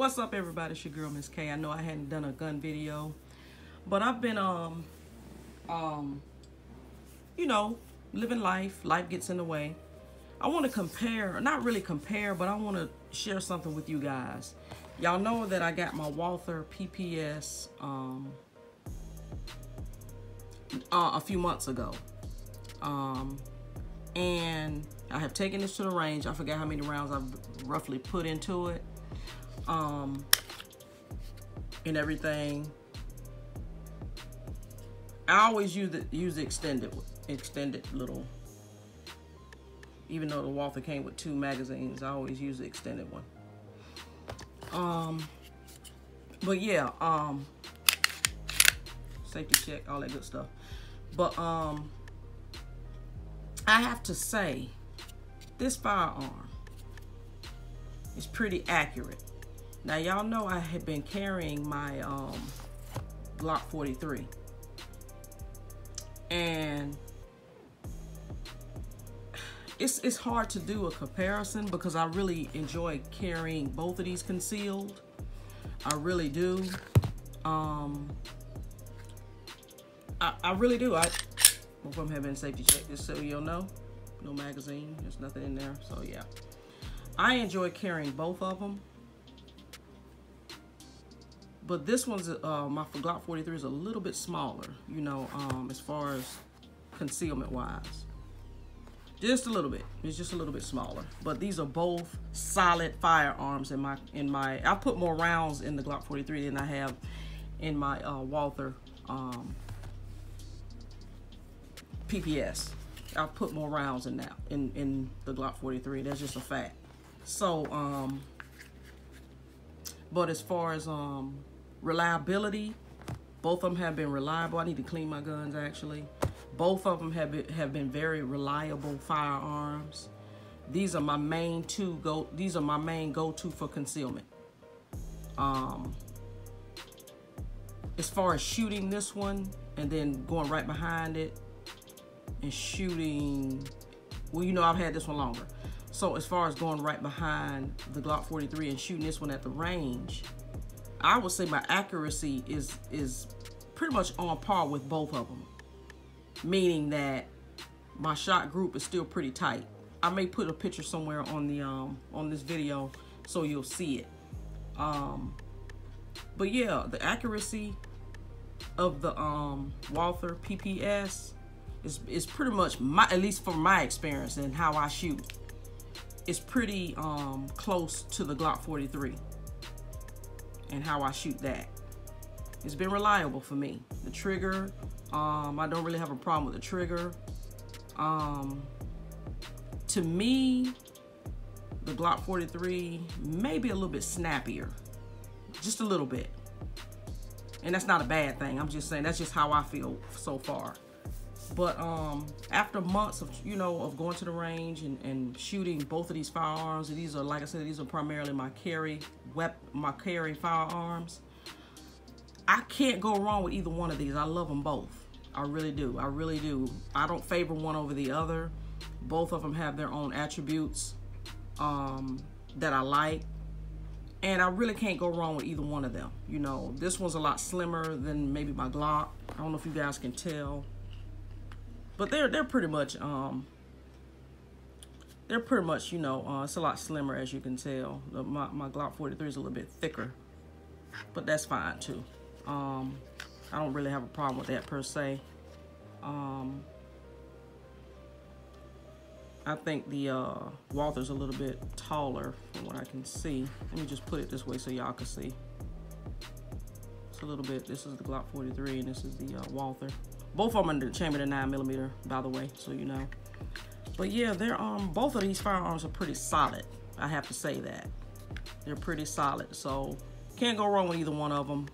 What's up, everybody? It's your girl, Miss K. I know I hadn't done a gun video, but I've been you know, living life. Life gets in the way. I want to compare, not really compare, but I want to share something with you guys. Y'all know that I got my Walther PPS a few months ago, and I have taken this to the range. I forgot how many rounds I've roughly put into it, and everything. I always use the extended little. Even though the Walther came with two magazines, I always use the extended one. But yeah, safety check, all that good stuff. But I have to say, this firearm is pretty accurate. Now y'all know I had been carrying my Glock 43, and it's hard to do a comparison because I really enjoy carrying both of these concealed. I really do. I really do. I'm having a safety check just so you'll know. No magazine. There's nothing in there. So yeah, I enjoy carrying both of them. But this one's my Glock 43 is a little bit smaller, you know, as far as concealment wise. Just a little bit. It's just a little bit smaller. But these are both solid firearms in my. I put more rounds in the Glock 43 than I have in my Walther PPS. I put more rounds in that in the Glock 43. That's just a fact. So, but as far as reliability, both of them have been reliable. I need to clean my guns actually. Both of them have been very reliable firearms. These are my main go-to for concealment. As far as shooting this one and then going right behind it and shooting, well, you know, I've had this one longer. So as far as going right behind the Glock 43 and shooting this one at the range, I would say my accuracy is pretty much on par with both of them. Meaning that my shot group is still pretty tight. I may put a picture somewhere on the on this video so you'll see it. But yeah, the accuracy of the Walther PPS is pretty much at least from my experience and how I shoot, is pretty close to the Glock 43 and how I shoot that. It's been reliable for me. The trigger, I don't really have a problem with the trigger. To me, the Glock 43 may be a little bit snappier, just a little bit. And that's not a bad thing. I'm just saying that's just how I feel so far. But after months of, you know, of going to the range and shooting both of these firearms, and these are, like I said, these are primarily my carry firearms. I can't go wrong with either one of these. I love them both. I really do. I really do. I don't favor one over the other. Both of them have their own attributes that I like. And I really can't go wrong with either one of them. You know, this one's a lot slimmer than maybe my Glock. I don't know if you guys can tell. But they're pretty much, you know, it's a lot slimmer, as you can tell. My Glock 43 is a little bit thicker. But that's fine, too. I don't really have a problem with that per se. I think the Walther's a little bit taller from what I can see. Let me just put it this way so y'all can see. It's a little bit, this is the Glock 43 and this is the Walther. Both of them are chambered in 9mm, by the way, so you know. But yeah, they're both of these firearms are pretty solid. I have to say that. They're pretty solid, so can't go wrong with either one of them.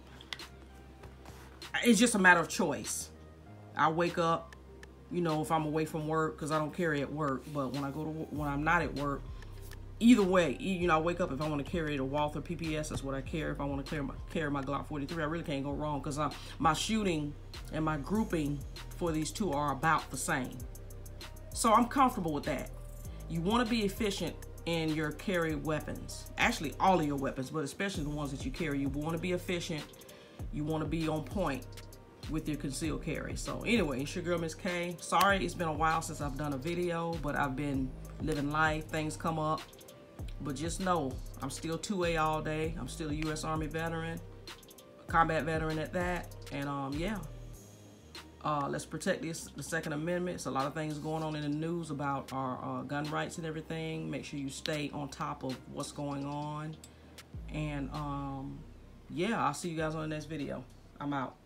It's just a matter of choice. I wake up, you know, if I'm away from work, because I don't carry at work, but when I go to, when I'm not at work, either way, you know, I wake up, if I want to carry the Walther PPS, that's what I carry. If I want to carry my Glock 43, I really can't go wrong, because my shooting and my grouping for these two are about the same. So I'm comfortable with that. You want to be efficient in your carry weapons. Actually, all of your weapons, but especially the ones that you carry. You want to be efficient. You want to be on point with your concealed carry. So anyway, it's your girl, Miss K. Sorry, it's been a while since I've done a video, but I've been living life. Things come up. But just know, I'm still 2A all day. I'm still a U.S. Army veteran, a combat veteran at that. And yeah, let's protect the Second Amendment. It's a lot of things going on in the news about our gun rights and everything. Make sure you stay on top of what's going on. And yeah, I'll see you guys on the next video. I'm out.